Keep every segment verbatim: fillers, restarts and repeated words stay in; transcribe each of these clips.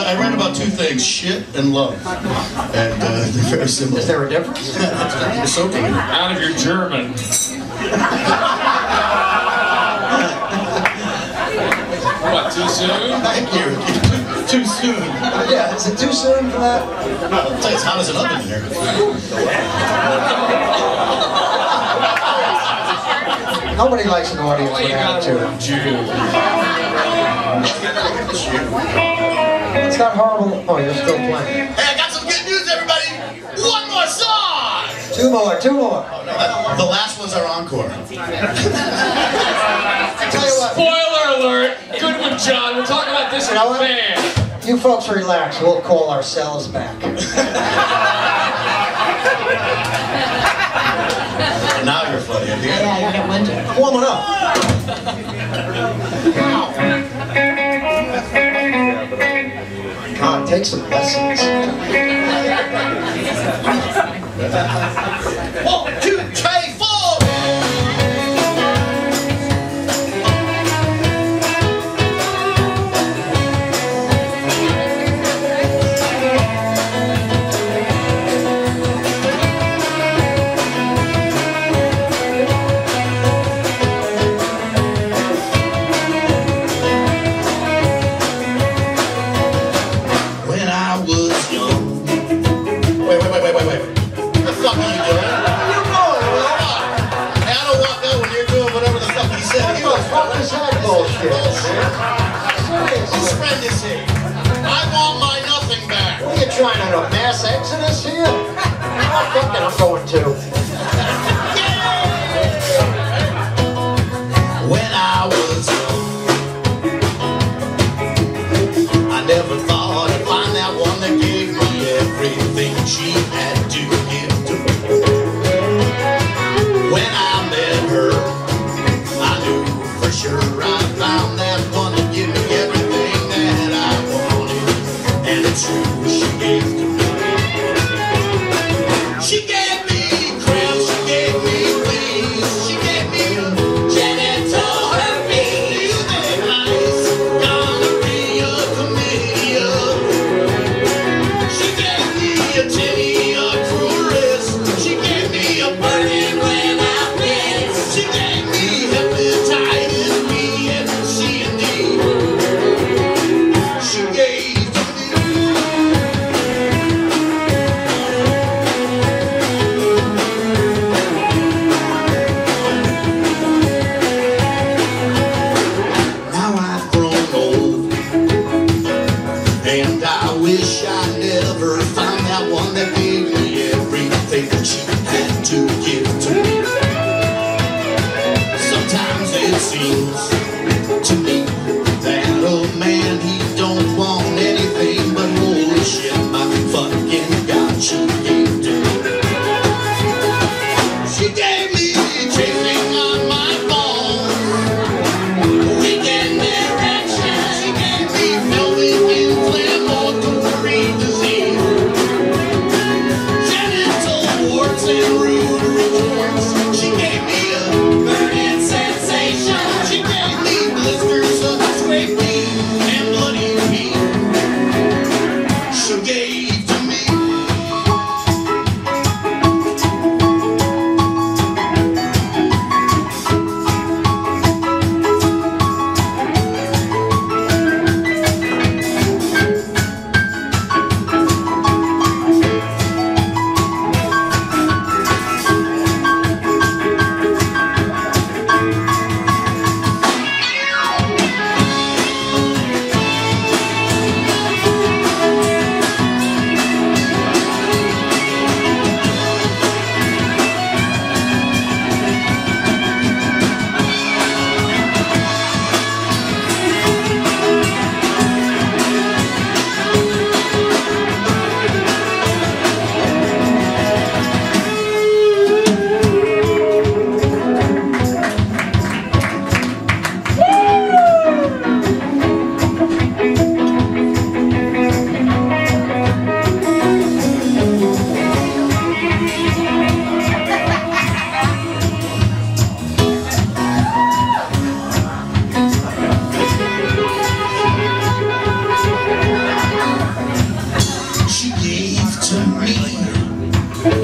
I learned about two things, shit and love. And uh, they're very similar. Is there a difference? It's so good. Out of your German. What, too soon? Thank you. Too soon. Yeah, is it too soon for that? Well, it's hot as an oven in here. Nobody likes an audience with attitude. It's not horrible. Oh, you're still playing. Hey, I got some good news, everybody. One more song. Two more, two more. Oh, no, that, the last one's our encore. I tell you what. Spoiler alert. Good one, John. We'll talk about this in a band. You folks relax. We'll call ourselves back. Now you're funny. Yeah, yeah, you get one job. Warm it up. Wow. God, take some lessons. One, two, three, four! I want my nothing back. What are you trying to do? A mass exodus here? I'm not thinking I'm going to. Yay! When I was young, I never thought I'd find that one that gave me everything she had to give to me. When I met her, I knew for sure I found that one. She gave to me. She gave three disease.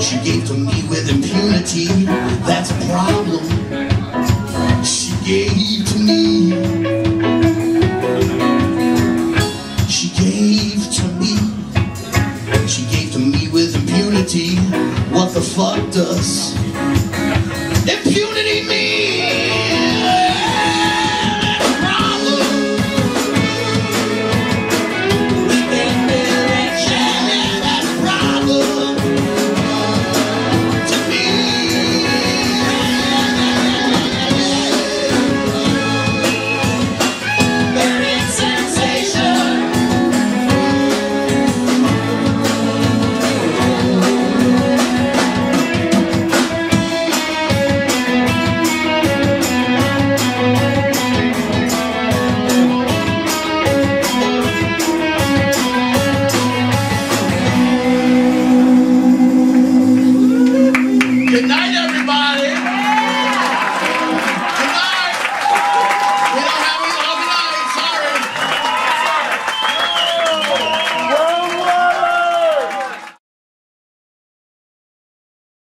But she gave to me with impunity. That's a problem. She gave to me. She gave to me. She gave to me with impunity. What the fuck does